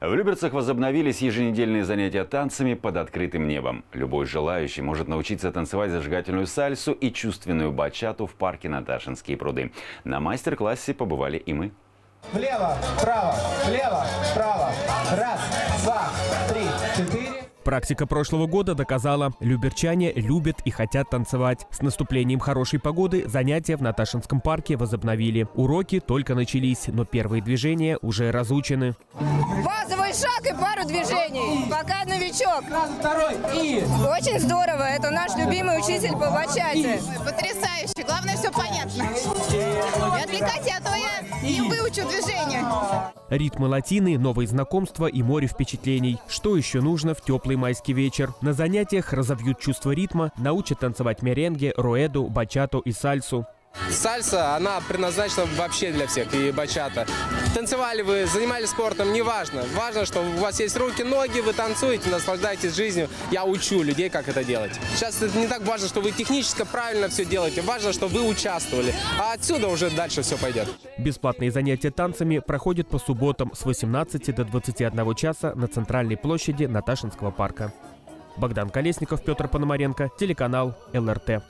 В Люберцах возобновились еженедельные занятия танцами под открытым небом. Любой желающий может научиться танцевать зажигательную сальсу и чувственную бачату в парке «Наташинские пруды». На мастер-классе побывали и мы. Влево, вправо, влево, вправо. Раз, два, три, четыре. Практика прошлого года доказала, люберчане любят и хотят танцевать. С наступлением хорошей погоды занятия в Наташинском парке возобновили. Уроки только начались, но первые движения уже разучены. Базовый шаг и пару движений. Пока новичок. Очень здорово. Это наш любимый учитель по бачате. Потрясающе. Главное, все понятно. Не отвлекайте, а то я не выучу движение. Ритмы латины, новые знакомства и море впечатлений. Что еще нужно в теплый майский вечер? На занятиях разовьют чувство ритма, научат танцевать меренге, руэду, бачату и сальсу. Сальса, она предназначена вообще для всех, и бачата. Танцевали вы, занимались спортом, неважно. Важно, что у вас есть руки, ноги, вы танцуете, наслаждаетесь жизнью. Я учу людей, как это делать. Сейчас это не так важно, что вы технически правильно все делаете. Важно, что вы участвовали. А отсюда уже дальше все пойдет. Бесплатные занятия танцами проходят по субботам с 18 до 21 часа на центральной площади Наташинского парка. Богдан Колесников, Петр Пономаренко, телеканал ЛРТ.